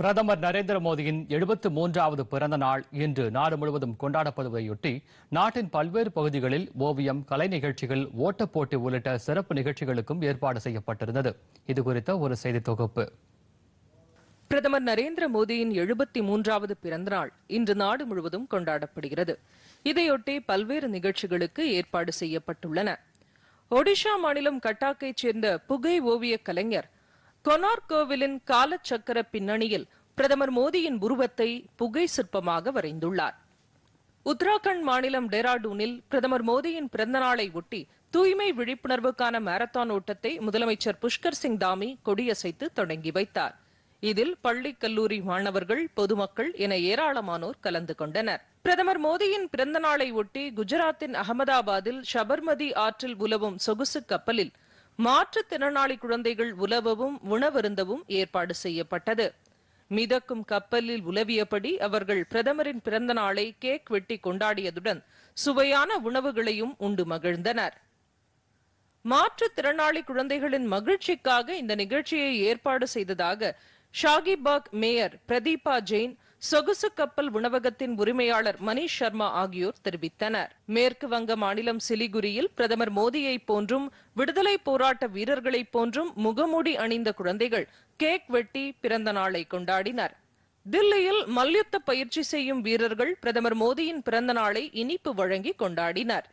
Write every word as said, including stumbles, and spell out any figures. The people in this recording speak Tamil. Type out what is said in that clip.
பிரதமர் நரேந்திர மோடியின் எழுபத்து மூன்றாவது பிறந்த நாள் இன்று நாடு முழுவதும் கொண்டாடப்படுவதையொட்டி நாட்டின் பல்வேறு பகுதிகளில் ஓவியம், கலை நிகழ்ச்சிகள், ஓட்டப்போட்டி உள்ளிட்ட சிறப்பு நிகழ்ச்சிகளுக்கும் ஏற்பாடு செய்யப்பட்டிருந்தது. இதுகுறித்த ஒரு செய்தி தொகுப்பு. பிரதமர் நரேந்திர மோடியின் எழுபத்து மூன்றாவது பிறந்த நாள் இன்று நாடு முழுவதும் கொண்டாடப்படுகிறது. இதையொட்டி பல்வேறு நிகழ்ச்சிகளுக்கு ஏற்பாடு செய்யப்பட்டுள்ளன. ஒடிஷா மாநிலம் கட்டாக்கைச் சேர்ந்த புகை ஓவிய கலைஞர் கொனார் கோவிலின் காலச்சக்கர பின்னணியில் பிரதமர் மோடியின் உருவத்தை புகை சிற்பமாக வரைந்துள்ளார். உத்தராகண்ட் மாநிலம் டேராடூனில் பிரதமர் மோடியின் பிறந்த நாளை ஒட்டி தூய்மை விழிப்புணர்வுக்கான மாரத்தான் ஓட்டத்தை முதலமைச்சர் புஷ்கர் சிங் தாமி கொடியசைத்து தொடங்கி வைத்தார். இதில் பள்ளி, கல்லூரி மாணவர்கள், பொதுமக்கள் என ஏராளமானோர் கலந்து கொண்டனர். பிரதமர் மோடியின் பிறந்த நாளை ஒட்டி குஜராத்தின் அகமதாபாத்தில் சபர்மதி ஆற்றில் உலவும் சொகுசு கப்பலில் மாற்றுத்திறனாளி குழந்தைகள் உலவவும் உணவருந்தவும் ஏற்பாடு செய்யப்பட்டது. மிதக்கும் கப்பலில் உலவியபடி அவர்கள் பிரதமரின் பிறந்த நாளை கேக் வெட்டி கொண்டாடியதுடன் சுவையான உணவுகளையும் உண்டு மகிழ்ந்தனர். மாற்றுத்திறனாளி குழந்தைகளின் மகிழ்ச்சிக்காக இந்த நிகழ்ச்சியை ஏற்பாடு செய்ததாக ஷாகிபாக் மேயர் பிரதீபா ஜெயின், சொகுசு கப்பல் உணவகத்தின் உரிமையாளர் மணிஷ் சர்மா ஆகியோர் தெரிவித்தனர். மேற்கு வங்க மாநிலம் சிலிகுரியில் பிரதமர் மோடியை போன்றும் விடுதலை போராட்ட வீரர்களை போன்றும் முகமூடி அணிந்த குழந்தைகள் கேக் வெட்டி பிறந்த நாளை கொண்டாடினர். தில்லியில் மல்யுத்த பயிற்சி செய்யும் வீரர்கள் பிரதமர் மோடியின் பிறந்த நாளை இனிப்பு வழங்கி கொண்டாடினர்.